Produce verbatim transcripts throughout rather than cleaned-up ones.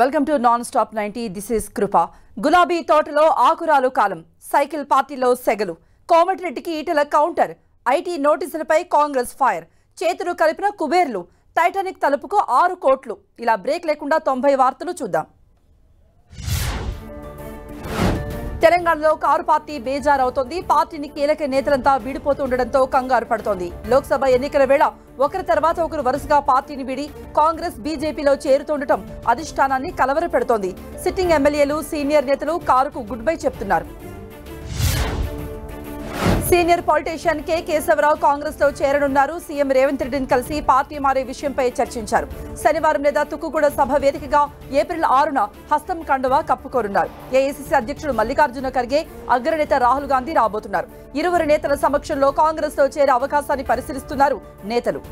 Welcome to non stop ninety. This is Kripa. గులాబీ తోటలో ఆకురాలు కాలం, సైకిల్ పార్టీలో సెగలు, కోమటిరెడ్డికి ఈటల కౌంటర్, ఐటీ నోటీసులపై కాంగ్రెస్ ఫైర్, చేతులు కలిపిన కుబేర్లు, టైటానిక్ తలుపుకు ఆరు కోట్లు. ఇలా బ్రేక్ లేకుండా తొంభై వార్తలు చూద్దాం. తెలంగాణలో కారు పార్టీ బేజారవుతోంది. పార్టీని కీలక నేతలంతా విడిపోతుండటంతో కంగారు పడుతోంది. లోక్సభ ఎన్నికల వేళ ఒకరి తర్వాత ఒకరు వరుసగా పార్టీని విడి కాంగ్రెస్ బీజేపీలో చేరుతుండటం అధిష్టానాన్ని కలవరపెడుతోంది. సిట్టింగ్ ఎమ్మెల్యేలు, సీనియర్ నేతలు కారుకు గుడ్ బై చెప్తున్నారు. Senior politician K Keshava Rao Congress లో చేరనున్నారు. సీఎం రేవంత్ రెడ్డిని కలిసి పార్టీ మారే విషయంపై చర్చించారు. శనివారం లేదా తుక్కుగూడ సభ వేదికగా ఏప్రిల్ ఆరున హస్తం కండువా కప్పుకోనున్నారు. ఏఐసీసీ అధ్యక్షుడు మల్లికార్జున ఖర్గే, అగ్రనేత రాహుల్ గాంధీ రాబోతున్నారు. ఇరువురు నేతల సమక్షంలో కాంగ్రెస్ లో చేరే అవకాశాన్ని పరిశీలిస్తున్నారు నేతలు.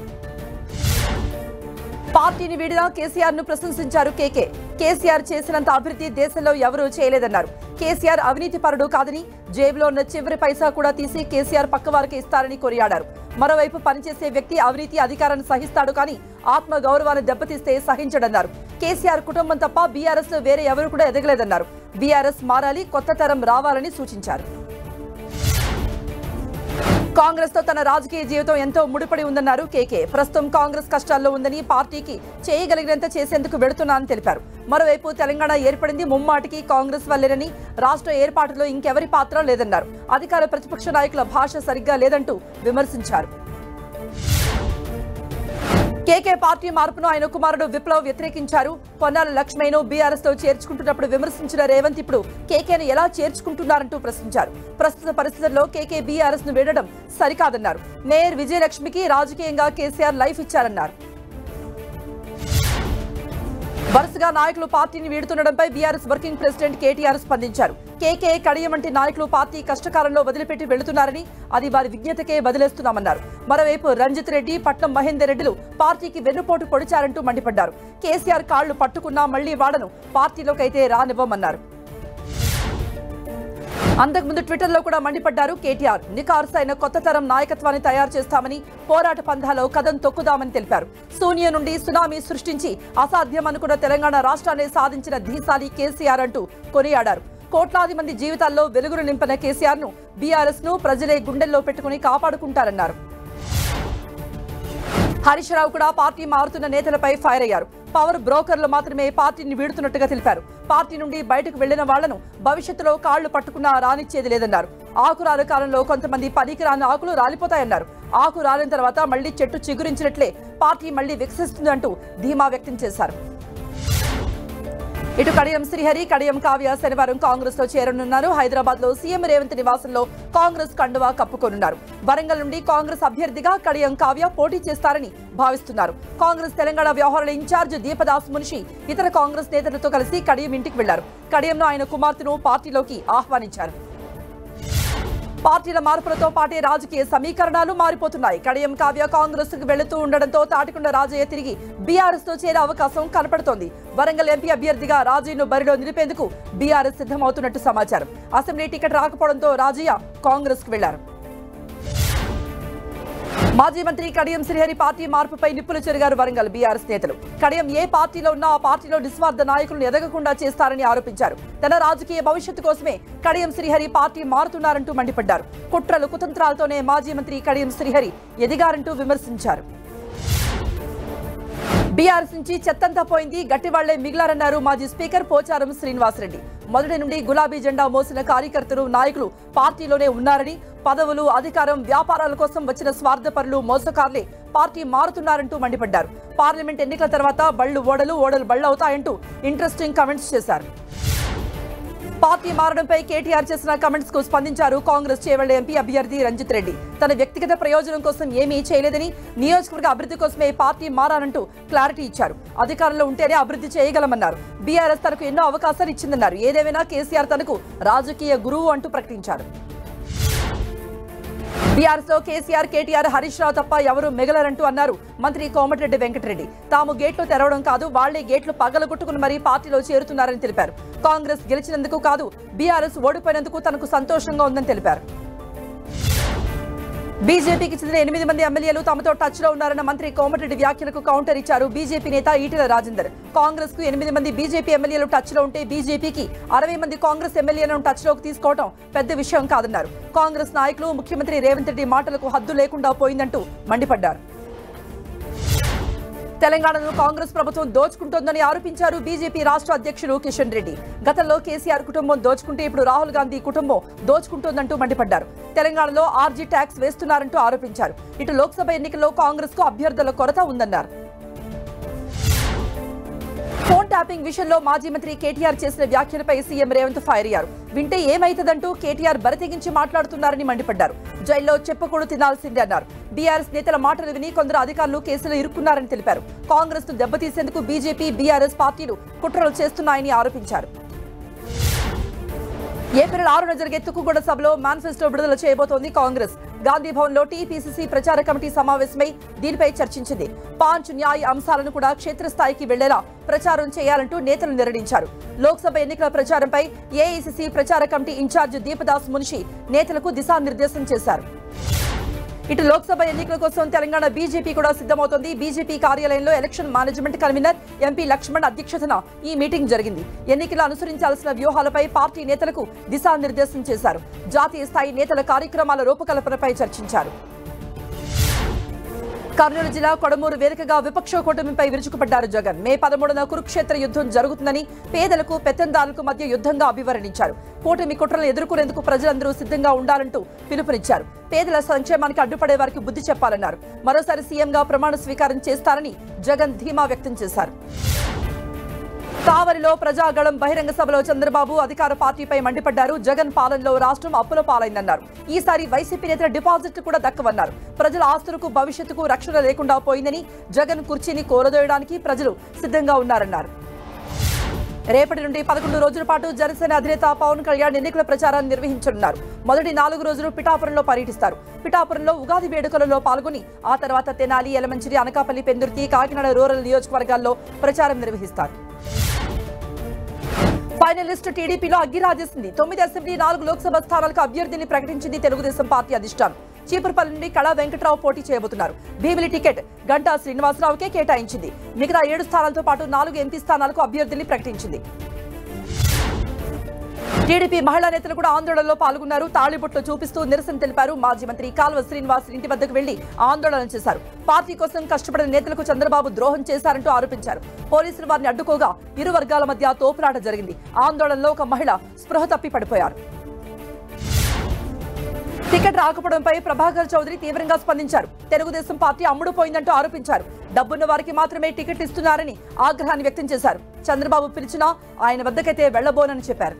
పార్టీని వీడిన కేసీఆర్ ను ప్రశంసించారు కేకే. కేసీఆర్ చేసినంత అభివృద్ధి దేశంలో ఎవరూ చేయలేదన్నారు. కేసీఆర్ అవినీతి పరుడు కాదని, జేబులో ఉన్న చివరి పైసా కూడా తీసి కేసీఆర్ పక్కవారికి ఇస్తారని కొనియాడారు. మరోవైపు పనిచేసే వ్యక్తి అవినీతి, అధికారాన్ని సహిస్తాడు కానీ ఆత్మ గౌరవాన్ని దెబ్బతీస్తే సహించడన్నారు. కేసీఆర్ కుటుంబం తప్ప బీఆర్ఎస్ లో వేరే ఎవరు కూడా ఎదగలేదన్నారు. బీఆర్ఎస్ మారాలి, కొత్త తరం రావాలని సూచించారు. కాంగ్రెస్ తో తన రాజకీయ జీవితం ఎంతో ముడిపడి ఉందన్నారు కేకే. ప్రస్తుతం కాంగ్రెస్ కష్టాల్లో ఉందని, పార్టీకి చేయగలిగినంత చేసేందుకు వెడుతున్నానని తెలిపారు. మరోవైపు తెలంగాణ ఏర్పడింది ముమ్మాటికి కాంగ్రెస్ వల్లేనని, రాష్ట్ర ఏర్పాటులో ఇంకెవరి పాత్ర లేదన్నారు. అధికార ప్రతిపక్ష నాయకుల భాష సరిగ్గా లేదంటూ విమర్శించారు. కేకే పార్టీ మార్పును ఆయన కుమారుడు విప్లవ్ వ్యతిరేకించారు. పొన్నాల లక్ష్మయ్యను బీఆర్ఎస్ తో చేర్చుకుంటున్నప్పుడు విమర్శించిన రేవంత్ ఇప్పుడు కేకేను ఎలా చేర్చుకుంటున్నారంటూ ప్రశ్నించారు. ప్రస్తుత పరిస్థితుల్లో కేకే బీఆర్ఎస్ ను వీడడం సరికాదన్నారు. మేయర్ విజయలక్ష్మికి రాజకీయంగా కేసీఆర్ లైఫ్ ఇచ్చారన్నారు. వరుసగా నాయకులు పార్టీని వీడుతుండడంపై బీఆర్ఎస్ వర్కింగ్ ప్రెసిడెంట్ కేటీఆర్ స్పందించారు. కేకే, కడియం వంటి నాయకులు పార్టీ కష్టకాలంలో వదిలిపెట్టి వెళుతున్నారని, అది వారి విజ్ఞతకే వదిలేస్తున్నామన్నారు. మరోవైపు రంజిత్ రెడ్డి, పట్నం మహేందర్ రెడ్డిలు పార్టీకి వెన్నుపోటు పొడిచారంటూ మండిపడ్డారు. కేసీఆర్ కాళ్లు పట్టుకున్నా మళ్లీ వాడను, పార్టీలోకైతే రానివ్వమన్నారు. అంతకుముందు ట్విట్టర్లో కూడా మండిపడ్డారు కేటీఆర్. నికార్స్ అయిన కొత్త తరం నాయకత్వాన్ని తయారు చేస్తామని, పోరాట పంధాలో కదం తొక్కుదామని తెలిపారు. శూన్య నుండి సునామీ సృష్టించి అసాధ్యం అనుకున్న తెలంగాణ రాష్ట్రాన్ని సాధించిన ధీశాలి కేసీఆర్ అంటూ కొనియాడారు. కోట్లాది మంది జీవితాల్లో వెలుగులు నింపిన కేసీఆర్ ను, బీఆర్ఎస్ ను ప్రజలే గుండెల్లో పెట్టుకుని కాపాడుకుంటారన్నారు. హరీష్ రావు కూడా పార్టీ మారుతున్న నేతలపై ఫైర్ అయ్యారు. పవర్ బ్రోకర్లు మాత్రమే పార్టీని వీడుతున్నట్టుగా తెలిపారు. పార్టీ నుండి బయటకు వెళ్లిన వాళ్లను భవిష్యత్తులో కాళ్లు పట్టుకున్నా రానిచ్చేది లేదన్నారు. ఆకురాల కాలంలో కొంతమంది పనికిరాని ఆకులు రాలిపోతాయన్నారు. ఆకు రాలిన తర్వాత మళ్లీ చెట్టు చిగురించినట్లే పార్టీ మళ్లీ వికసిస్తుందంటూ ధీమా వ్యక్తం చేశారు. ఇటు కడియం శ్రీహరి, కడియం కావ్య శనివారం కాంగ్రెస్ లో చేరనున్నారు. హైదరాబాద్ లో సీఎం రేవంత్ నివాసంలో కాంగ్రెస్ కండువా కప్పుకోనున్నారు. వరంగల్ నుండి కాంగ్రెస్ అభ్యర్థిగా కడియం కావ్య పోటీ చేస్తారని భావిస్తున్నారు. కాంగ్రెస్ తెలంగాణ వ్యవహారాల ఇన్ఛార్జ్ దీపదాస్ మునిషి ఇతర కాంగ్రెస్ నేతలతో కలిసి కడియం ఇంటికి వెళ్లారు. కడియంలో ఆయన కుమార్తెను పార్టీలోకి ఆహ్వానించారు. పార్టీల మార్పులతో పాటే రాజకీయ సమీకరణాలు మారిపోతున్నాయి. కడియం కావ్య కాంగ్రెస్ కు వెళుతూ ఉండడంతో తాటికొండ రాజయ్య తిరిగి బీఆర్ఎస్ తో చేరే అవకాశం కనపడుతోంది. వరంగల్ ఎంపీ అభ్యర్థిగా రాజయ్యను బరిలో నిలిపేందుకు బీఆర్ఎస్ సిద్ధమవుతున్నట్టు సమాచారం. అసెంబ్లీ టికెట్ రాకపోవడంతో రాజయ్య కాంగ్రెస్ కు వెళ్లారు. మాజీ మంత్రి కడియం శ్రీహరి పార్టీ మార్పుపై నిప్పులు చెరిగారు వరంగల్ బీఆర్ఎస్ నేతలు. కడియం ఏ పార్టీలో ఉన్నా ఆ పార్టీలో నిస్వార్థ నాయకులను ఎదగకుండా చేస్తారని ఆరోపించారు. తన రాజకీయ భవిష్యత్తు కోసమే కడియం శ్రీహరి పార్టీ మారుతున్నారంటూ మండిపడ్డారు. కుట్రలు, కుతంత్రాలతోనే మాజీ మంత్రి కడియం శ్రీహరి ఎదిగారంటూ విమర్శించారు. బీఆర్ఎస్ నుంచి చెత్తంతా పోయింది, గట్టివాళ్లే మిగిలారన్నారు మాజీ స్పీకర్ పోచారం శ్రీనివాసరెడ్డి. మొదటి నుండి గులాబీ జెండా మోసిన కార్యకర్తలు, నాయకులు పార్టీలోనే ఉన్నారని, పదవులు, అధికారం, వ్యాపారాల కోసం వచ్చిన స్వార్థపరులు, మోసకారులే పార్టీ మారుతున్నారంటూ మండిపడ్డారు. పార్లమెంట్ ఎన్నికల తర్వాత బళ్ళు ఓడలు, ఓడలు బళ్ళు అవుతాయంటూ ఇంట్రెస్టింగ్ కామెంట్స్ చేశారు. పార్టీ మారడంపై కేటీఆర్ చేసిన కమెంట్స్ కు స్పందించారు కాంగ్రెస్ చేవెళ్ల ఎంపీ అభ్యర్థి రంజిత్ రెడ్డి. తన వ్యక్తిగత ప్రయోజనం కోసం ఏమీ చేయలేదని, నియోజకవర్గ అభివృద్ధి కోసమే పార్టీ మారానంటూ క్లారిటీ ఇచ్చారు. అధికారంలో ఉంటేనే అభివృద్ధి చేయగలమన్నారు. బీఆర్ఎస్ తనకు ఎన్నో అవకాశాలు ఇచ్చిందన్నారు. ఏదేమైనా కేసీఆర్ తనకు రాజకీయ గురువు అంటూ ప్రకటించారు. బీఆర్ఎస్ లో కేసీఆర్, కేటీఆర్, హరీష్ రావు తప్ప ఎవరు మిగలరంటూ అన్నారు మంత్రి కోమటిరెడ్డి వెంకటరెడ్డి. తాము గేట్లు తెరవడం కాదు, వాళ్లే గేట్లు పగలగొట్టుకుని మరీ పార్టీలో చేరుతున్నారని తెలిపారు. కాంగ్రెస్ గెలిచినందుకు కాదు, బీఆర్ఎస్ ఓడిపోయినందుకు తనకు సంతోషంగా ఉందని తెలిపారు. బీజేపీకి చెందిన ఎనిమిది మంది ఎమ్మెల్యేలు తమతో టచ్ లో ఉన్నారన్న మంత్రి కోమటిరెడ్డి వ్యాఖ్యలకు కౌంటర్ ఇచ్చారు బీజేపీ నేత ఈటెల రాజేందర్. కాంగ్రెస్ కు ఎనిమిది మంది బీజేపీ ఎమ్మెల్యేలు టచ్ లో ఉంటే బీజేపీకి అరవై మంది కాంగ్రెస్ ఎమ్మెల్యేలను టచ్ లోకి తీసుకోవడం పెద్ద విషయం కాదన్నారు. కాంగ్రెస్ నాయకులు ముఖ్యమంత్రి రేవంత్ రెడ్డి మాటలకు హద్దు లేకుండా పోయిందంటూ మండిపడ్డారు. తెలంగాణలో కాంగ్రెస్ ప్రభుత్వం దోచుకుంటోందని ఆరోపించారు బీజేపీ రాష్ట్ర అధ్యక్షుడు కిషన్ రెడ్డి. గతంలో కేసీఆర్ కుటుంబం దోచుకుంటే ఇప్పుడు రాహుల్ గాంధీ కుటుంబం దోచుకుంటోందంటూ మండిపడ్డారు. తెలంగాణలో ఆర్జీ ట్యాక్స్ వేస్తున్నారంటూ ఆరోపించారు. ఇటు లోక్సభ ఎన్నికల్లో కాంగ్రెస్ కు అభ్యర్థుల కొరత ఉందన్నారు. ఫోన్ ట్యాపింగ్ విషయంలో మాజీ మంత్రి కేటీఆర్ చేసిన వ్యాఖ్యలపై సీఎం రేవంత్ ఫైర్ అయ్యారు. వింటే ఏమైతుందంటూ కేటీఆర్ బరితెగించి మాట్లాడుతున్నారని మండిపడ్డారు. జైల్లో చెప్పుకోడు తినాల్సిందే అన్నారు. బీఆర్ఎస్ నేతల మాటలు విని కొందరు అధికారులు కేసులో ఇరుక్కున్నారని తెలిపారు. కాంగ్రెస్ ను దెబ్బతీసేందుకు బీజేపీ బీఆర్ఎస్ పార్టీలు కుట్రలు చేస్తున్నాయని ఆరోపించారు. ఏప్రిల్ ఆరున జరిగే తుక్కుగూడ సభలో మేనిఫెస్టో విడుదల చేయబోతోంది కాంగ్రెస్. గాంధీ భవన్ లో టీపీసీసీ ప్రచార కమిటీ సమావేశమై దీనిపై చర్చించింది. పాంచ్ న్యాయ అంశాలను కూడా క్షేత్రస్థాయికి వెళ్లేలా ప్రచారం చేయాలంటూ నేతలు నిర్ణయించారు. లోక్సభ ఎన్నికల ప్రచారంపై ఏఐసీసీ ప్రచార కమిటీ ఇన్ఛార్జ్ దీపదాస్ మున్షి నేతలకు దిశానిర్దేశం చేశారు. ఇటు లోక్సభ ఎన్నికల కోసం తెలంగాణ బీజేపీ కూడా సిద్ధమవుతోంది. బీజేపీ కార్యాలయంలో election management convener MP Laxman అధ్యక్షతన ఈ మీటింగ్ జరిగింది. ఎన్నికలు అనుసరించాల్సిన వ్యూహాలపై పార్టీ నేతలకు దిశానిర్దేశం చేశారు. జాతీయ స్థాయి నేతల కార్యక్రమాల రూపకల్పనపై చర్చించారు. కర్నూలు జిల్లా కొడమూరు వేదికగా విపక్ష కూటమిపై విరుచుకుపడ్డారు జగన్. మే పదమూడున కురుక్షేత్ర యుద్ధం జరుగుతుందని, పేదలకు పెత్తందారులకు మధ్య యుద్ధంగా అభివర్ణించారు. కూటమి కుట్రలను ఎదుర్కొనేందుకు ప్రజలందరూ సిద్ధంగా ఉండాలంటూ పిలుపునిచ్చారు. పేదల సంక్షేమానికి అడ్డుపడే వారికి బుద్ధి చెప్పాలన్నారు. మరోసారి సీఎంగా ప్రమాణ స్వీకారం చేస్తారని జగన్ ధీమా వ్యక్తం చేశారు. కావలిలో ప్రజాగళం బహిరంగ సభలో చంద్రబాబు అధికార పార్టీపై మండిపడ్డారు. జగన్ పాలనలో రాష్ట్రం అప్పుల పాలైందన్నారు. ఈసారి వైసీపీ నేతల డిపాజిట్ కూడా దక్కవన్నారు. ప్రజల ఆస్తులకు భవిష్యత్తుకు రక్షణ లేకుండా పోయిందని, జగన్ కుర్చీని కోరదోయడానికి ప్రజలు సిద్ధంగా ఉన్నారన్నారు. రేపటి నుండి పదకొండు రోజుల పాటు జనసేన అధినేత పవన్ కళ్యాణ్ ఎన్నికల ప్రచారాన్ని నిర్వహించనున్నారు. మొదటి నాలుగు రోజులు పిఠాపురంలో పర్యటిస్తారు. పిఠాపురంలో ఉగాది వేడుకలలో పాల్గొని ఆ తర్వాత తెనాలి, యలమంచిలి, అనకాపల్లి, పెందుర్తి, కాకినాడ రూరల్ నియోజకవర్గాల్లో ప్రచారం నిర్వహిస్తారు. ఫైనలిస్ట్ టీడీపీలో అగ్గిరాజేసింది. తొమ్మిది అసెంబ్లీ, నాలుగు లోక్సభ స్థానాలకు అభ్యర్థిని ప్రకటించింది తెలుగుదేశం పార్టీ అధిష్టానం. చీపురుపల్లి నుండి కళా వెంకట్రావు పోటీ చేయబోతున్నారు. భీమిలి టికెట్ గంటా శ్రీనివాసరావుకే కేటాయించింది. మిగతా ఏడు స్థానాలతో పాటు నాలుగు ఎంపీ స్థానాలకు అభ్యర్థిని ప్రకటించింది. టీడీపీ మహిళా నేతలు కూడా ఆందోళనలో పాల్గొన్నారు. తాళిబొట్లు చూపిస్తూ నిరసన తెలిపారు. మాజీ మంత్రి కాల్వ శ్రీనివాస్ ఇంటి వద్దకు వెళ్లి ఆందోళన చేశారు. పార్టీ కోసం కష్టపడిన నేతలకు చంద్రబాబు ద్రోహం చేశారంటూ ఆరోపించారు. పోలీసులు వారిని అడ్డుకోగా ఇరు వర్గాల మధ్య తోపులాట జరిగింది. ఆందోళనలో ఒక మహిళ స్పృహ తప్పి పడిపోయారు. టికెట్ రాకపోవడంపై ప్రభాకర్ చౌదరి తీవ్రంగా స్పందించారు. తెలుగుదేశం పార్టీ అమ్ముడుపోయిందంటూ ఆరోపించారు. డబ్బున్న వారికి మాత్రమే టికెట్ ఇస్తున్నారని ఆగ్రహాన్ని వ్యక్తం చేశారు. చంద్రబాబు పిలిచినా ఆయన వద్దకైతే వెళ్లబోనని చెప్పారు.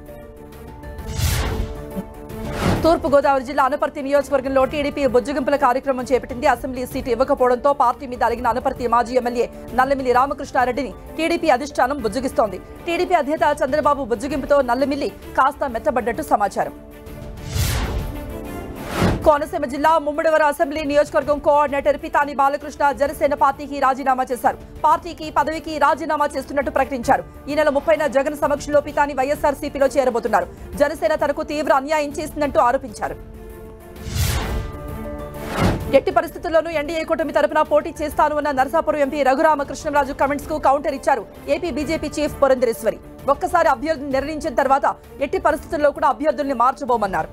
తూర్పుగోదావరి జిల్లా అనపర్తి నియోజకవర్గంలో టీడీపీ బుజ్జగింపుల కార్యక్రమం చేపట్టింది. అసెంబ్లీ సీటు ఇవ్వకపోవడంతో పార్టీ మీద అలిగిన అనపర్తి మాజీ ఎమ్మెల్యే నల్లమిల్లి రామకృష్ణారెడ్డిని టీడీపీ అధిష్టానం బుజ్జగిస్తోంది. టీడీపీ అధినేత చంద్రబాబు బుజ్జగింపుతో నల్లమిల్లి కాస్త మెత్తబడ్డట్టు సమాచారం. కోనసీమ జిల్లా ముమ్మడివరం అసెంబ్లీ నియోజకవర్గం కోఆర్డినేటర్ పితాని బాలకృష్ణ జనసేన పార్టీకి రాజీనామా చేశారు. పార్టీకి, పదవికి రాజీనామా చేస్తున్నట్టు ప్రకటించారు. ఈ నెల ముప్పైన జగన్ సమక్షంలో పితాని వైఎస్ఆర్సీపీలో చేరబోతున్నారు. జనసేన తనకు తీవ్ర అన్యాయం చేసిందంటూ ఆరోపించారు. ఎట్టి పరిస్థితుల్లోనూ ఎన్డీఏ కూటమి తరపున పోటీ చేస్తాను అన్న నరసాపురం ఎంపీ రఘురామకృష్ణరాజు కమెంట్స్ కు కౌంటర్ ఇచ్చారు ఏపీ బీజేపీ చీఫ్ పురంధరేశ్వరి. ఒక్కసారి అభ్యర్థిని నిర్ణయించిన తర్వాత ఎట్టి పరిస్థితుల్లో కూడా అభ్యర్థుల్ని మార్చబోమన్నారు.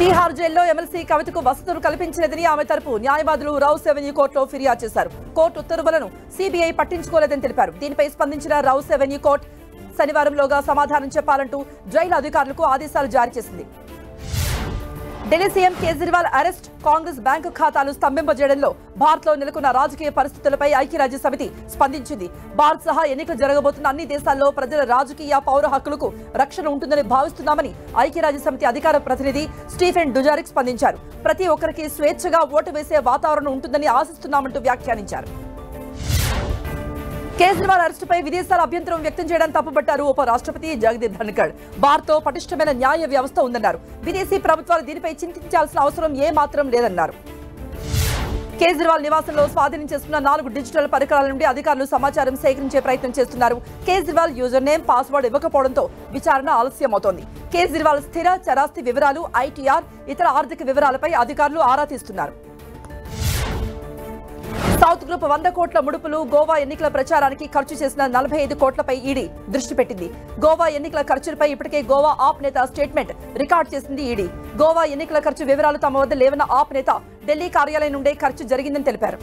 తీహార్ జైల్లో ఎమ్మెల్సీ కవితకు వసతులు కల్పించలేదని ఆమె తరపు న్యాయవాదులు రౌస్ ఎవెన్యూ కోర్టులో ఫిర్యాదు చేశారు. కోర్టు ఉత్తర్వులను సిబిఐ పట్టించుకోలేదని తెలిపారు. దీనిపై స్పందించిన రౌస్ ఎవెన్యూ కోర్టు శనివారంలోగా సమాధానం చెప్పాలంటూ జైలు అధికారులకు ఆదేశాలు జారీ చేసింది. Delhi CM Kejriwal arrest, Congress bank ఖాతాలు స్తంభింపజేయడంలో భారత్లో నెలకొన్న రాజకీయ పరిస్థితులపై ఐక్యరాజ్య సమితి స్పందించింది. భారత్ సహా ఎన్నికలు జరగబోతున్న అన్ని దేశాల్లో ప్రజల రాజకీయ, పౌర హక్కులకు రక్షణ ఉంటుందని భావిస్తున్నామని ఐక్యరాజ్య సమితి అధికార ప్రతినిధి స్టీఫెన్ డుజారిక్ స్పందించారు. ప్రతి ఒక్కరికి స్వేచ్ఛగా ఓటు వేసే వాతావరణం ఉంటుందని ఆశిస్తున్నామంటూ వ్యాఖ్యానించారు. కేజ్రీవాల్ అరెస్టుపై విదేశాల అభ్యంతరం వ్యక్తం చేయడం తప్పుపట్టారు ఉపరాష్ట్రపతి జగదీప్ ధన్కర్. భారత్తో పటిష్టమైన న్యాయ వ్యవస్థ ఉందన్నారు. విదేశీ ప్రభుత్వాలు దీనిపై చింతించాల్సిన అవసరం ఏ మాత్రం లేదన్నారు. కేజ్రీవాల్ నివాసంలో స్వాధీనం చేసుకున్న నాలుగు డిజిటల్ పరికరాల నుండి అధికారులు సమాచారం సేకరించే ప్రయత్నం చేస్తున్నారు. కేజ్రీవాల్ యూజర్ నేమ్ పాస్వర్డ్ ఇవ్వకపోవడంతో విచారణ ఆలస్యమవుతోంది. కేజ్రీవాల్ స్థిర చరాస్తి వివరాలు ఐ టీ ఆర్ ఇతర ఆర్థిక వివరాలపై అధికారులు ఆరా తీస్తున్నారు. సౌత్ గ్రూప్ వంద కోట్ల ముడుపులు గోవా ఎన్నికల ప్రచారానికి ఖర్చు చేసిన నలభై ఐదు కోట్లపై ఈడీ దృష్టి పెట్టింది. గోవా ఎన్నికల ఖర్చులపై ఇప్పటికే గోవా ఆప్ నేత స్టేట్మెంట్ రికార్డ్ చేసింది ఈడీ. గోవా ఎన్నికల ఖర్చు వివరాలు తమ వద్ద లేవన్న ఆప్ నేత ఢిల్లీ కార్యాలయం నుండే ఖర్చు జరిగిందని తెలిపారు.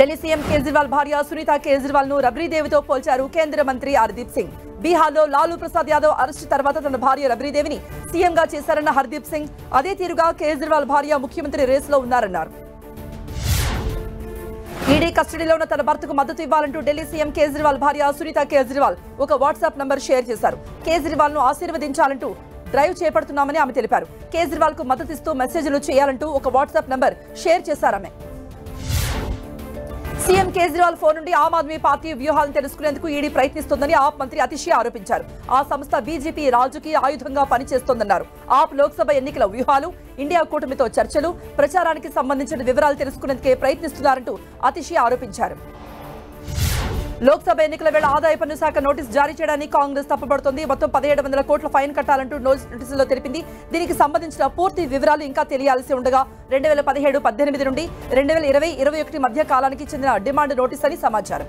ఢిల్లీ సీఎం కేజ్రీవాల్ భార్య సునీత కేజ్రీవాల్ ను రబ్రీదేవితో పోల్చారు కేంద్ర మంత్రి హర్దీప్ సింగ్. బీహార్లో లాలూ ప్రసాద్ యాదవ్ అరెస్టు తర్వాత తన భార్య రబ్రీదేవిని సీఎంగా చేశారన్న హర్దీప్ సింగ్ అదే తీరుగా కేజ్రీవాల్ భార్య ముఖ్యమంత్రి రేసులో ఉన్నారన్నారు. ఈడీ కస్టడీలో ఉన్న తన భర్తకు మద్దతు ఇవ్వాలంటూ ఢిల్లీ సీఎం కేజ్రీవాల్ భార్య సునీత కేజ్రీవాల్ ఒక వాట్సాప్ నంబర్ షేర్ చేశారు. కేజ్రీవాల్ ను ఆశీర్వదించాలంటూ డ్రైవ్ చేపడుతున్నామని ఆమె తెలిపారు. కేజ్రీవాల్ కు మద్దతిస్తూ మెసేజ్లు చేయాలంటూ ఒక వాట్సాప్ నంబర్ షేర్ చేశారామె. సీఎం కేజ్రీవాల్ ఫోన్ నుండి ఆమ్ ఆద్మీ పార్టీ వ్యూహాలను తెలుసుకునేందుకు ఈడీ ప్రయత్నిస్తోందని ఆప్ మంత్రి అతిషి ఆరోపించారు. ఆ సంస్థ బీజేపీ రాజకీయ ఆయుధంగా పనిచేస్తోందన్నారు. ఆప్ లోక్సభ ఎన్నికల వ్యూహాలు, ఇండియా కూటమితో చర్చలు, ప్రచారానికి సంబంధించిన వివరాలు తెలుసుకునేందుకే ప్రయత్నిస్తున్నారంటూ అతిషి ఆరోపించారు. లోక్సభ ఎన్నికల వేళ ఆదాయ పన్ను శాఖ నోటీసు జారీ చేయడానికి కాంగ్రెస్ తప్పబడుతోంది. మొత్తం పదిహేడు వందల కోట్ల ఫైన్ కట్టాలంటూ నోటీసులో తెలిపింది. దీనికి సంబంధించిన పూర్తి వివరాలు ఇంకా తెలియాల్సి ఉండగా రెండు వేల పదిహేడు పద్దెనిమిది నుండి రెండు వేల ఇరవై ఇరవై ఒకటి మధ్య కాలానికి చెందిన డిమాండ్ నోటీస్ అని సమాచారం.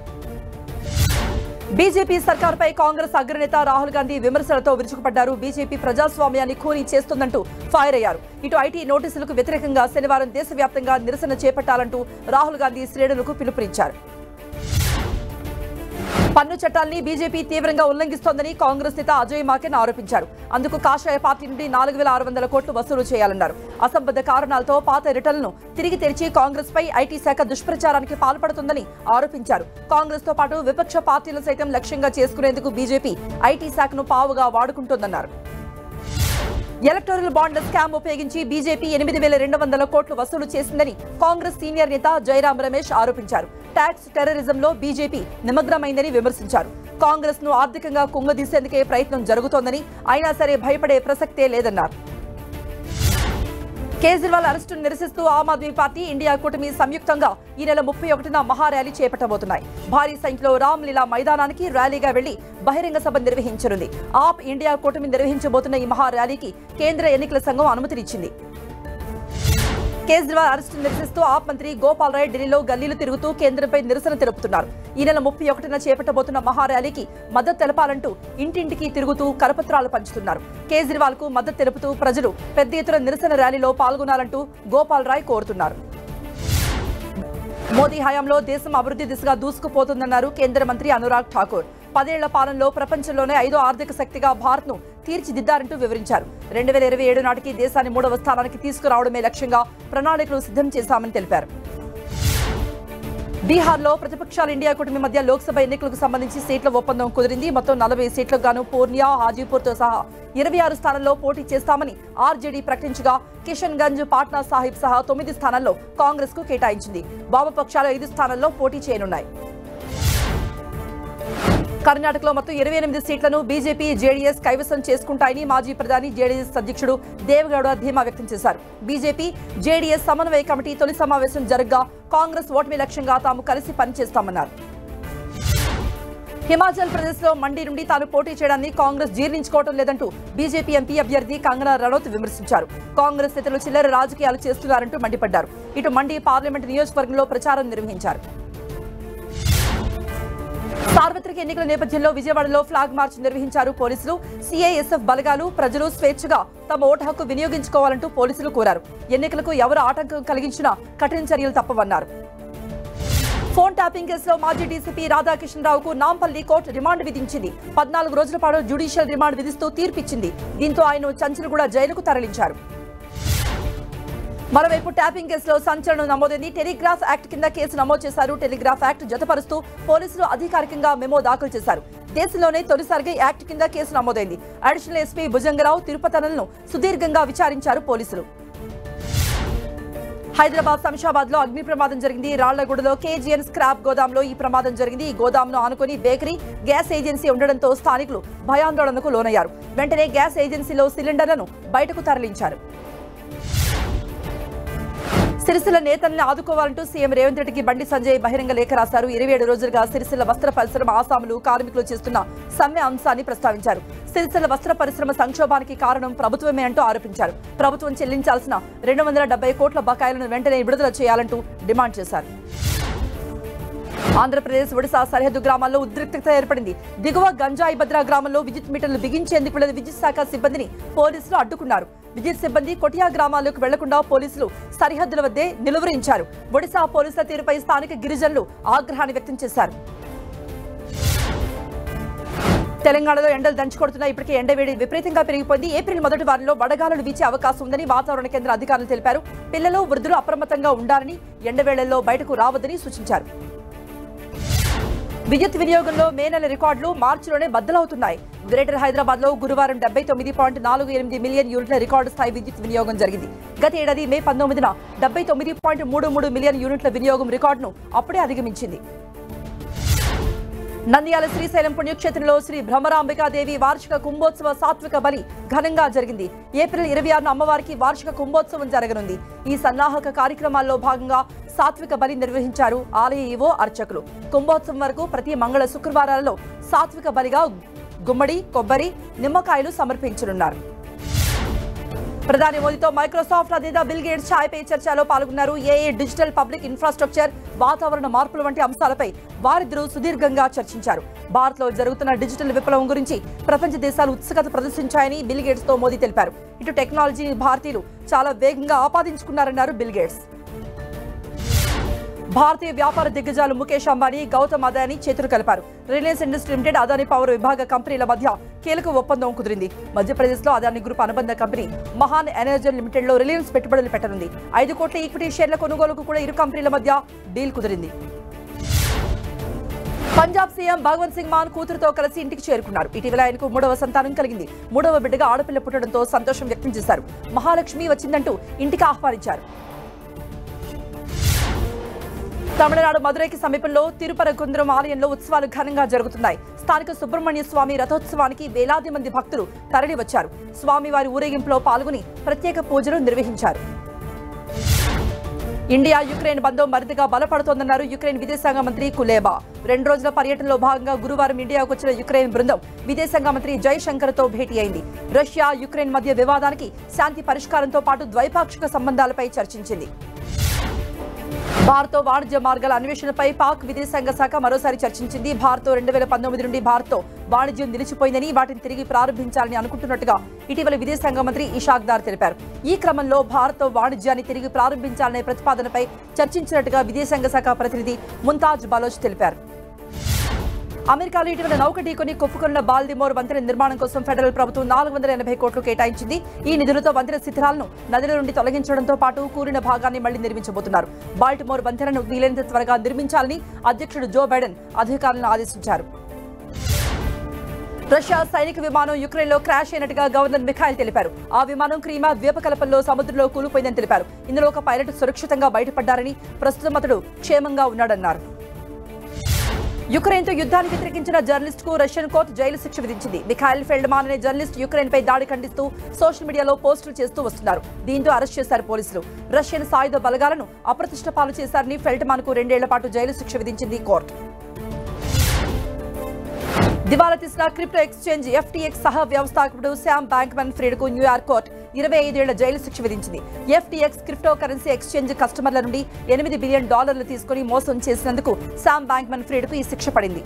బీజేపీ సర్కార్పై కాంగ్రెస్ అగ్రనేత రాహుల్ గాంధీ విమర్శలతో విరుచుకుపడ్డారు. బీజేపీ ప్రజాస్వామ్యాన్ని ఖూనీ చేస్తోందంటూ ఫైర్ అయ్యారు. ఇటు ఐటీ నోటీసులకు వ్యతిరేకంగా శనివారం దేశవ్యాప్తంగా నిరసన చేపట్టాలంటూ రాహుల్ గాంధీ శ్రేణులకు పిలుపునిచ్చారు. పన్ను చట్టాన్ని బీజేపీ తీవ్రంగా ఉల్లంఘిస్తోందని కాంగ్రెస్ నేత అజయ్ మాకెన్ ఆరోపించారు. అందుకు కాషాయ పార్టీ నుండి నాలుగు వేల ఆరు వందల కోట్లు వసూలు చేయాలన్నారు. అసంబద్ధ కారణాలతో పాత రిటర్న్లను తిరిగి తెరిచి కాంగ్రెస్ పై ఐటీ శాఖ దుష్ప్రచారానికి పాల్పడుతుందని ఆరోపించారు. కాంగ్రెస్ తో పాటు విపక్ష పార్టీలు సైతం లక్ష్యంగా చేసుకునేందుకు బీజేపీ ఐటీ శాఖను పావుగా వాడుకుంటోందన్నారు. ఎలక్టోరల్ బాండ్ల స్కామ్ ఉపయోగించి బీజేపీ ఎనిమిది వేల రెండు వందల కోట్లు వసూలు చేసిందని కాంగ్రెస్ సీనియర్ నేత జైరాం రమేష్ ఆరోపించారు. ట్యాక్స్ టెర్రరిజంలో బీజేపీ నిమగ్నమైందని విమర్శించారు. కాంగ్రెస్ ను ఆర్థికంగా కుంగదీసేందుకే ప్రయత్నం జరుగుతోందని, అయినా సరే భయపడే ప్రసక్తే లేదన్నారు. కేజ్రీవాల్ అరెస్టును నిరసిస్తూ ఆమ్ ఆద్మీ పార్టీ, ఇండియా కూటమి సంయుక్తంగా ఈ నెల ముప్పై ఒకటిన మహార్యాలీ చేపట్టబోతున్నాయి. భారీ సంఖ్యలో రామ్లీలా మైదానానికి ర్యాలీగా వెళ్లి బహిరంగ సభ నిర్వహించనుంది. ఆప్, ఇండియా కూటమి నిర్వహించబోతున్న ఈ మహార్యాలీకి కేంద్ర ఎన్నికల సంఘం అనుమతినిచ్చింది. కేజ్రీవాల్ అరెస్టును నిరసిస్తూ ఆప్ మంత్రి గోపాల్ రాయ్ ఢిల్లీలో గల్లీలు తిరుగుతూ కేంద్రంపై నిరసన తెలుపుతున్నారు. ఈ నెల ముప్పై ఒకటిన చేపట్టబోతున్న మహార్యాలీకి మద్దతు తెలపాలంటూ ఇంటింటికి తిరుగుతూ కరపత్రాలు పంచుతున్నారు. కేజ్రీవాల్ కు మద్దతు తెలుపుతూ ప్రజలు పెద్ద ఎత్తున నిరసన ర్యాలీలో పాల్గొనాలంటూ గోపాల్ రాయ్ కోరుతున్నారు. మోదీ హయాంలో దేశం అభివృద్ధి దిశగా దూసుకుపోతుందన్నారు కేంద్ర మంత్రి అనురాగ్ ఠాకూర్. పదేళ్ల పాలనలో ప్రపంచంలోనే ఐదో ఆర్థిక శక్తిగా భారత్ ను తీర్చిదిద్దారంటూ వివరించారు. రెండు వేల ఇరవై ఏడు నాటికి దేశాన్ని మూడవ స్థానానికి తీసుకురావడమే లక్ష్యంగా ప్రణాళికలు సిద్ధం చేశామని తెలిపారు. బీహార్లో ప్రతిపక్షాలు, ఇండియా కూటమి మధ్య లోక్సభ ఎన్నికలకు సంబంధించి సీట్ల ఒప్పందం కుదిరింది. మొత్తం నలభై సీట్లకు గాను పూర్నియా, హాజీపూర్తో సహా ఇరవై ఆరు స్థానాల్లో పోటీ చేస్తామని ఆర్జేడీ ప్రకటించగా, కిషన్ గంజ్, పాట్నా సాహిబ్ సహా తొమ్మిది స్థానాల్లో కాంగ్రెస్ కు కేటాయించింది. వామపక్షాలు ఐదు స్థానాల్లో పోటీ చేయనున్నాయి. కర్ణాటకలో మొత్తం ఇరవై ఎనిమిది సీట్లను బీజేపీ, జేడీఎస్ కైవసం చేసుకుంటాయని మాజీ ప్రధాని, జేడీఎస్ అధ్యక్షుడు దేవగౌడ ధీమా వ్యక్తం చేశారు. బీజేపీ, జేడీఎస్ సమన్వయ కమిటీ తొలి సమావేశం జరగ్గా కాంగ్రెస్ ఓటమి లక్ష్యంగా తాము కలిసి పనిచేస్తామన్నారు. హిమాచల్ ప్రదేశ్లో మండి నుండి తాను పోటీ చేయడాన్ని కాంగ్రెస్ జీర్ణించుకోవడం లేదంటూ బీజేపీ ఎంపీ అభ్యర్థి కంగనా రనౌత్ విమర్శించారు. కాంగ్రెస్ నేతలు చిల్లర రాజకీయాలు చేస్తున్నారంటూ మండిపడ్డారు. ఇటు మండి పార్లమెంటు నియోజకవర్గంలో ప్రచారం నిర్వహించారు. సార్వత్రిక ఎన్నికల నేపథ్యంలో విజయవాడలో ఫ్లాగ్ మార్చ్ నిర్వహించారు పోలీసులు. సీ ఐ ఎస్ ఎఫ్ బలగాలు ప్రజలు స్వేచ్ఛగా తమ ఓటు హక్కు వినియోగించుకోవాలంటూ పోలీసులు కోరారు. ఎన్నికలకు ఎవరు ఆటంకం కలిగించినా కఠిన చర్యలు తప్పవన్నారు. ఫోన్ ట్యాపింగ్ కేసులో మాజీ డీసీపీ రాధాకిషన్ రావుకు నాంపల్లి కోర్టు రిమాండ్ విధించింది. పద్నాలుగు రోజుల పాటు జ్యుడిషియల్ రిమాండ్ విధిస్తూ తీర్పిచ్చింది. దీంతో ఆయన చంచల్గూడ జైలుకు తరలించారు. మరోవైపు ట్యాపింగ్ కేసులో సంచలనం నమోదైంది. టెలిగ్రాఫ్ యాక్ట్ కింద కేసు నమోదు చేశారు. టెలిగ్రాఫ్ యాక్ట్ జతపరుస్తూ పోలీసులు అధికారికంగా మెమో దాఖలు చేశారు. దేశంలోనే తొలిసారిగా యాక్ట్ కింద కేసు నమోదైంది. అడిషనల్ ఎస్పీ భుజంగరావు తిరుపతనలను సుదీర్ఘంగా విచారించారు పోలీసులు. హైదరాబాద్ శంషాబాద్ లో అగ్ని ప్రమాదం జరిగింది. రాళ్లగూడలో కే జీ ఎన్ స్క్రాప్ గోదాంలో ఈ ప్రమాదం జరిగింది. ఈ గోదాంను ఆనుకొని బేకరీ, గ్యాస్ ఏజెన్సీ ఉండడంతో స్థానికులు భయాందోళనకు లోనయ్యారు. వెంటనే గ్యాస్ ఏజెన్సీలో సిలిండర్లను బయటకు తరలించారు. సిరిసిల్ల నేతల్ని ఆదుకోవాలంటూ సీఎం రేవంత్ రెడ్డికి బండి సంజయ్ బహిరంగ లేఖ రాశారు। ఇరవై ఏడు రోజులుగా సిరిసిల్ల వస్త్ర పరిశ్రమ ఆసాములు కార్మికులు చేస్తున్న సమ్మె అంశాన్ని ప్రస్తావించారు। సిరిసిల్ల వస్త్ర పరిశ్రమ సంక్షోభానికి కారణం ప్రభుత్వమే అంటూ ఆరోపించారు। ప్రభుత్వం చెల్లించాల్సిన రెండు వందల డెబ్బై కోట్ల బకాయిలను వెంటనే విడుదల చేయాలంటూ డిమాండ్ చేశారు। ఆంధ్రప్రదేశ్ ఒడిశా సరిహద్దు గ్రామాల్లో ఉద్రిక్తత ఏర్పడింది। దిగువ గంజాయి భద్ర గ్రామంలో విద్యుత్ మీటర్లు బిగించేందుకు వెళ్లిన విద్యుత్ శాఖ సిబ్బందిని పోలీసులు అడ్డుకున్నారు। విద్యుత్ సిబ్బంది కొటియా గ్రామాలకు వెళ్లకుండా పోలీసులు సరిహద్దుల వద్దే నిలువరించారు। ఒడిశా పోలీసుల తీరుపై స్థానిక గిరిజనులు ఆగ్రహాన్ని వ్యక్తం చేశారు। తెలంగాణలో ఎండలు దంచుకొడుతున్నా ఇప్పటికే ఎండవేడి విపరీతంగా పెరిగిపోయింది। ఏప్రిల్ మొదటి వారంలో వడగాలులు వీచే అవకాశం ఉందని వాతావరణ కేంద్ర అధికారులు తెలిపారు। పిల్లలు వృద్ధులు అప్రమత్తంగా ఉండాలని, ఎండవేళల్లో బయటకు రావద్దని సూచించారు। విద్యుత్ వినియోగంలో మే నెల రికార్డులు మార్చిలోనే బద్దలవుతున్నాయి। గ్రేటర్ హైదరాబాద్ లో గురువారం డెబ్బై తొమ్మిది పాయింట్ నాలుగు ఎనిమిది మిలియన్ యూనిట్ల రికార్డు స్థాయి విద్యుత్ వినియోగం జరిగింది। గత ఏడాది మే పంతొమ్మిదిన డెబ్బై తొమ్మిది పాయింట్ మూడు మూడు మిలియన్ యూనిట్ల వినియోగం రికార్డును అప్పుడే అధిగమించింది। నంద్యాల శ్రీశైలం పుణ్యక్షేత్రంలో శ్రీ భ్రమరాంబికాదేవి వార్షిక కుంభోత్సవ సాత్విక బలి ఘనంగా జరిగింది। ఏప్రిల్ ఇరవై ఆరున అమ్మవారికి వార్షిక కుంభోత్సవం జరగనుంది। ఈ సన్నాహక కార్యక్రమాల్లో భాగంగా సాత్విక బలి నిర్వహించారు ఆలయ ఈవో అర్చకులు। కుంభోత్సవం వరకు ప్రతి మంగళ శుక్రవారాలలో సాత్విక బలిగా గుమ్మడి, కొబ్బరి, నిమ్మకాయలు సమర్పించనున్నారు। ప్రధాని మోదీతో మైక్రోసాఫ్ట్ అధినేత బిల్ గేట్స్ ఛాయ్పై చర్చలో పాల్గొన్నారు। ఏఏ, డిజిటల్, పబ్లిక్ ఇన్ఫ్రాస్ట్రక్చర్, వాతావరణ మార్పుల వంటి అంశాలపై వారిద్దరూ సుదీర్ఘంగా చర్చించారు। భారత్లో జరుగుతున్న డిజిటల్ విప్లవం గురించి ప్రపంచ దేశాలు ఉత్సుకత ప్రదర్శించాయని బిల్ గేట్స్ తో మోదీ తెలిపారు। ఇటు టెక్నాలజీని భారతీయులు చాలా వేగంగా ఆపాదించుకున్నారన్నారు బిల్ గేట్స్। భారతీయ వ్యాపార దిగ్గజాలు ముఖేష్ అంబానీ, గౌతమ్ అదానీ చేతులు కలిపారు। Reliance industry limited, Adani power విభాగ కంపెనీల మధ్య కీలక ఒప్పందం కుదిరింది। మధ్యప్రదేశ్లో అదానీ గ్రూప్ అనుబంధ కంపెనీ మహాన్ ఎనర్జీ లిమిటెడ్ లో రిలయన్స్ పెట్టుబడులు పెట్టనుంది। ఐదు కోట్ల ఈక్విటీ షేర్ల కొనుగోలుకు కూడా ఇరు కంపెనీల మధ్య డీల్ కుదిరింది। పంజాబ్ సీఎం భగవంత్ సింగ్ మాన్ కూతురుతో కలిసి ఇంటికి చేరుకున్నారు। ఇటీవల ఆయనకు మూడవ సంతానం కలిగింది। మూడవ బిడ్డగా ఆడపిల్ల పుట్టడంతో సంతోషం వ్యక్తం చేశారు। మహాలక్ష్మి వచ్చిందంటూ ఇంటికి ఆహ్వానించారు। తమిళనాడు మధురైకి సమీపంలో తిరుపరగుంద్రం ఆలయంలో ఉత్సవాలు ఘనంగా జరుగుతున్నాయి। స్థానిక సుబ్రహ్మణ్య స్వామి రథోత్సవానికి వేలాది మంది భక్తులు తరలివచ్చారు। స్వామివారి ఊరేగింపులో పాల్గొని ప్రత్యేక పూజలు నిర్వహించారు। ఇండియా యుక్రెయిన్ బంధం మరింతగా బలపడుతోందన్నారు యుక్రెయిన్ విదేశాంగ మంత్రి కులేబా। రెండు రోజుల పర్యటనలో భాగంగా గురువారం ఇండియాకు వచ్చిన యుక్రెయిన్ బృందం విదేశాంగ మంత్రి జైశంకర్తో భేటీ అయింది। రష్యా యుక్రెయిన్ మధ్య వివాదానికి శాంతి పరిష్కారంతో పాటు ద్వైపాక్షిక సంబంధాలపై చర్చించింది। భారత్ వాణిజ్య మార్గాల అన్వేషణపై పాక్ విదేశాంగ శాఖ మరోసారి చర్చించింది। భారత్ రెండు వేల పంతొమ్మిది నుండి భారత్తో వాణిజ్యం నిలిచిపోయిందని, వాటిని తిరిగి ప్రారంభించాలని అనుకుంటున్నట్టుగా ఇటీవల విదేశాంగ మంత్రి ఇషాక్దార్ తెలిపారు। ఈ క్రమంలో భారత్ వాణిజ్యాన్ని తిరిగి ప్రారంభించాలనే ప్రతిపాదనపై చర్చించినట్టుగా విదేశాంగ శాఖ ప్రతినిధి ముంతాజ్ బలోచ్ తెలిపారు। అమెరికాలో ఇటీవల నౌక ఢీకొని కొప్పుకున్న బాల్దిమోర్ వంతెన నిర్మాణం కోసం ఫెడరల్ ప్రభుత్వం నాలుగు వందల ఎనభై కోట్లు కేటాయించింది। ఈ నిధులతో వంతెన శిథిరాలను నదుల నుండి తొలగించడంతో పాటు కూలిన భాగాన్ని మళ్లీ నిర్మించబోతున్నారు। బాల్టిమోర్ వంతెనను వీలైనంత త్వరగా నిర్మించాలని అధ్యక్షుడు జో బైడెన్ అధికారులను ఆదేశించారు। రష్యా సైనిక విమానం యుక్రెయిన్లో క్రాష్ అయినట్టుగా గవర్నర్ మిఖాయిల్ తెలిపారు। ఆ విమానం క్రీమా ద్వీపకల్పంలో సముద్రంలో కూలిపోయిందని తెలిపారు। ఇందులో ఒక పైలట్ సురక్షితంగా బయటపడ్డారని, ప్రస్తుతం అతడు క్షేమంగా ఉన్నాడన్నారు। యుక్రెయిన్తో యుద్ధాన్ని వ్యతిరేకించిన జర్నలిస్ట్ కు రష్యన్ కోర్టు జైలు శిక్ష విధించింది। మిఖాయిల్ ఫెల్డ్మాన్ అనే జర్నలిస్ట్ యుక్రెయిన్పై దాడి ఖండిస్తూ సోషల్ మీడియాలో పోస్టులు చేస్తూ వస్తున్నారు। దీంతో అరెస్ట్ చేశారు పోలీసులు। రష్యన్ సాయుధ బలగాలను అప్రతిష్ట పాలు చేశారని ఫెల్డ్మాన్ కు రెండేళ్ల పాటు జైలు శిక్ష విధించింది కోర్టు। దివాలా తీసిన క్రిప్టో ఎక్స్చేంజ్ ఎఫ్టీఎక్స్ సహా వ్యవస్థాపకుడు శామ్ బ్యాంక్మన్ ఫ్రీడ్ కు న్యూయార్క్ కోర్టు ఇరవై ఐదేళ్ల జైలు శిక్ష విధించింది। ఎఫ్టీఎక్స్ క్రిప్టో కరెన్సీ ఎక్స్చేంజ్ కస్టమర్ల నుండి ఎనిమిది బిలియన్ డాలర్లు తీసుకుని మోసం చేసినందుకు శామ్ బ్యాంక్మన్ ఫ్రీడ్కు ఈ శిక్ష పడింది।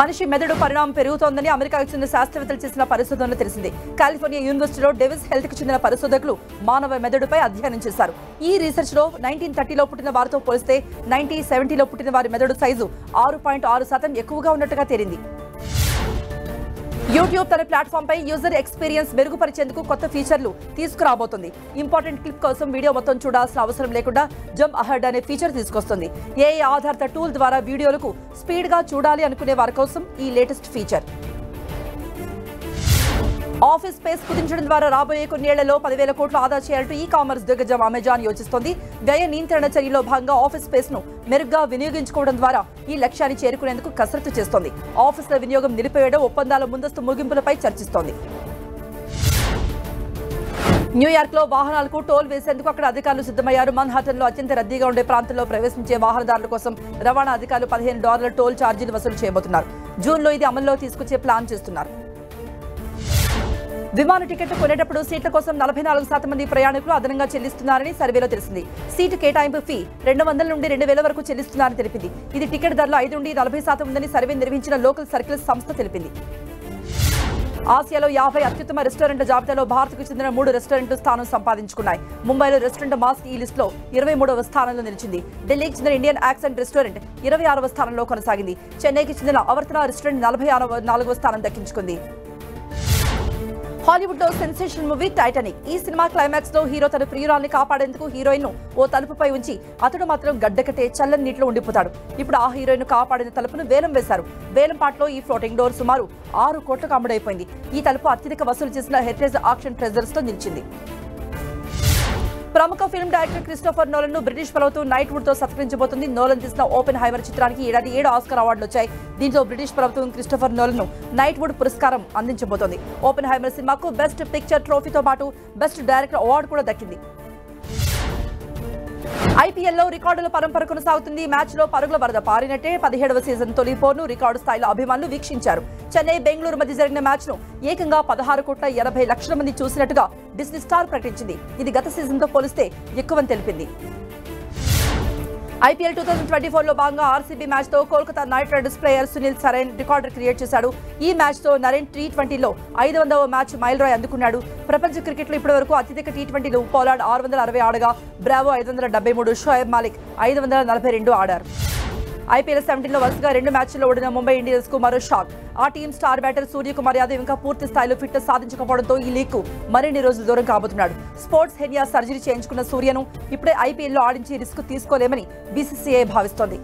మనిషి మెదడు పరిణామం పెరుగుతోందని అమెరికాకు చెందిన శాస్త్రవేత్తలు చేసిన పరిశోధనలో తెలిసింది। కాలిఫోర్నియా యూనివర్సిటీలో డెవిస్ హెల్త్ కు చెందిన పరిశోధకులు మానవ మెదడుపై అధ్యయనం చేశారు। ఈ రీసెర్చ్ లో నైన్టీన్ థర్టీలో పుట్టిన వారితో పోలిస్తే నైన్టీన్ సెవెంటీలో పుట్టిన వారి మెదడు సైజు ఆరు పాయింట్ ఆరు శాతం ఎక్కువగా ఉన్నట్టుగా తేలింది। యూట్యూబ్ తన ప్లాట్ఫామ్పై యూజర్ ఎక్స్పీరియన్స్ మెరుగుపరిచేందుకు కొత్త ఫీచర్లు తీసుకురాబోతుంది। ఇంపార్టెంట్ క్లిప్ కోసం వీడియో మొత్తం చూడాల్సిన అవసరం లేకుండా జంప్ అహెడ్ అనే ఫీచర్ తీసుకొస్తుంది। ఏఐ ఆధారిత టూల్ ద్వారా వీడియోలకు స్పీడ్గా చూడాలి అనుకునే వారి కోసం ఈ లేటెస్ట్ ఫీచర్। ఆఫీస్ స్పేస్ కుదించడం ద్వారా రాబోయే కొన్నేళ్లలో పదివేల కోట్లు ఆదా చేయాలంటూ ఈ కామర్స్ దిగ్గజం అమెజాన్ యోచిస్తోంది। వ్యయ నియంత్రణ చర్యలో భాగంగా ఆఫీస్ స్పేస్ ను మెరుగ్గా వినియోగించుకోవడం ద్వారా ఈ లక్ష్యాన్ని చేరుకునేందుకు కసరత్తు చేస్తోంది। ఆఫీసుల వినియోగం నిలిపివేయడం, ఒప్పందాల ముందస్తు ముగింపులపై చర్చిస్తోంది। న్యూయార్క్ లో వాహనాలకు టోల్ వేసేందుకు అక్కడ అధికారులు సిద్ధమయ్యారు. మన్హాటన్ లో అత్యంత రద్దీగా ఉండే ప్రాంతంలో ప్రవేశించే వాహనదారుల కోసం రవాణా అధికారులు పదిహేను డాలర్ల టోల్ ఛార్జీలు వసూలు చేయబోతున్నారు. జూన్ లో ఇది అమల్లో తీసుకొచ్చే ప్లాన్ చేస్తున్నారు. విమాన టికెట్ కొనేటప్పుడు సీట్ల కోసం నలభై నాలుగు శాతం మంది ప్రయాణికులు అదనంగా చెల్లిస్తున్నారని సర్వేలో తెలిసింది. సీటు కేటాయింపు ఫీ రెండు వందల నుండి రెండు వేల వరకు చెల్లిస్తున్నారని తెలిపింది. ఇది టికెట్ ధరలో ఐదు నుండి నలభై శాతం ఉందని సర్వే నిర్వహించిన లోకల్ సర్కిల్ సంస్థ తెలిపింది. ఆసియాలో యాభై అత్యుత్తమ రెస్టారెంట్ల జాబితాలో భారత్కు చెందిన మూడు రెస్టారెంట్లు స్థానం సంపాదించుకున్నాయి. ముంబైలో రెస్టారెంట్ మాస్ట్ ఈ లిస్టులో ఇరవై మూడవ స్థానంలో నిలిచింది. ఢిల్లీకి చెందిన ఇండియన్ యాక్సెంట్ రెస్టారెంట్ ఇరవై ఆరవ స్థానంలో కొనసాగింది. చెన్నైకి చెందిన అవర్తన రెస్టారెంట్ నలభై ఆరవ నాలుగవ స్థానం దక్కించుకుంది. హాలీవుడ్ లో సెన్సేషన్ మూవీ టైటానిక్. ఈ సినిమా క్లైమాక్స్ లో హీరో తన ప్రియురాల్ని కాపాడేందుకు హీరోయిన్ ను ఓ తలుపుపై ఉంచి అతడు మాత్రం గడ్డకట్టే చల్లని నీటిలో ఉండిపోతాడు. ఇప్పుడు ఆ హీరోయిన్ కాపాడిన తలుపును వేలం వేశారు. వేలం పాటలో ఈ ఫ్లోటింగ్ డోర్ సుమారు ఆరు కోట్లకు అమ్ముడైపోయింది. ఈ తలుపు అత్యధిక వసూలు చేసిన హెరిటేజ్ ఆక్షన్ ట్రెజర్స్ తో నిలిచింది. ప్రముఖ ఫిల్మ్ డైరెక్టర్ క్రిస్టోఫర్ నోలన్ ను బ్రిటిష్ ప్రభుత్వం నైట్ వుడ్ తో సత్కరించబోతుంది. నోలన్ తీసిన ఓపెన్ హైమర్ చిత్రానికి ఏడాది ఏడు ఆస్కార్ అవార్డులు వచ్చాయి. దీంతో బ్రిటిష్ ప్రభుత్వం క్రిస్టోఫర్ నోలన్ ను నైట్ వుడ్ పురస్కారం అందించబోతోంది. ఓపెన్ హైమర్ సినిమాకు బెస్ట్ పిక్చర్ ట్రోఫీతో పాటు బెస్ట్ డైరెక్టర్ అవార్డు కూడా దక్కింది. ఐపీఎల్లో రికార్డుల పరంపర కొనసాగుతుంది. మ్యాచ్లో పరుగుల వరద పారినట్టే పదిహేడవ సీజన్ తొలి పోరును రికార్డు స్థాయిలో అభిమానులు వీక్షించారు. చెన్నై బెంగళూరు మధ్య జరిగిన మ్యాచ్ను ఏకంగా పదహారు కోట్ల ఎనభై లక్షల మంది చూసినట్టుగా డిస్నీ స్టార్ ప్రకటించింది. ఇది గత సీజన్తో పోలిస్తే ఎక్కువని తెలిపింది. IPL two thousand twenty four లో భాగంగా ఆర్సీబీ మ్యాచ్ తో Kolkata night riders player Sunil Narine record create చేశాడు. ఈ మ్యాచ్ తో నరైన్ టీ ట్వంటీలో ఐదు వందవ మ్యాచ్ మైలురాయి అందుకున్నాడు. ప్రపంచ క్రికెట్ లో ఇప్పటి వరకు అత్యధిక టీ ట్వంటీలు పోలార్డ్ ఆరు వందల అరవై ఆడగా బ్రావో ఐదు వందల డెబ్బై మూడు షోయబ్ మాలిక్ ఐదు వందల నలభై రెండు ఆడారు. ఐపీఎల్ సెవెంటీన్ లో వరుసగా రెండు మ్యాచ్ల్లో ఓడిన ముంబై ఇండియన్స్ కు మరో షాక్. ఆ team star batter Suryakumar Yadav ఇంకా పూర్తి స్థాయిలో ఫిట్నెస్ సాధించకపోవడంతో ఈ లీగ్ కు మరిన్ని రోజులు దూరం కాబోతున్నాడు. స్పోర్ట్స్ హెర్నియా సర్జరీ చేయించుకున్న సూర్యను ఇప్పుడే ఐపీఎల్లో ఆడించి రిస్క్ తీసుకోలేమని బీసీసీఐ భావిస్తోంది.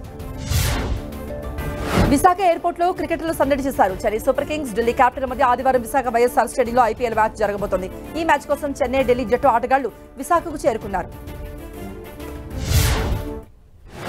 విశాఖ ఎయిర్పోర్ట్ లో క్రికెటర్లు సందడి చేశారు. Chennai super Kings Delhi capital మధ్య ఆదివారం విశాఖ వైఎస్ఆర్ స్టేడియంలో ఐపీఎల్ మ్యాచ్ జరగబోతోంది. ఈ మ్యాచ్ కోసం చెన్నై ఢిల్లీ జట్టు ఆటగాళ్లు విశాఖకు చేరుకున్నారు.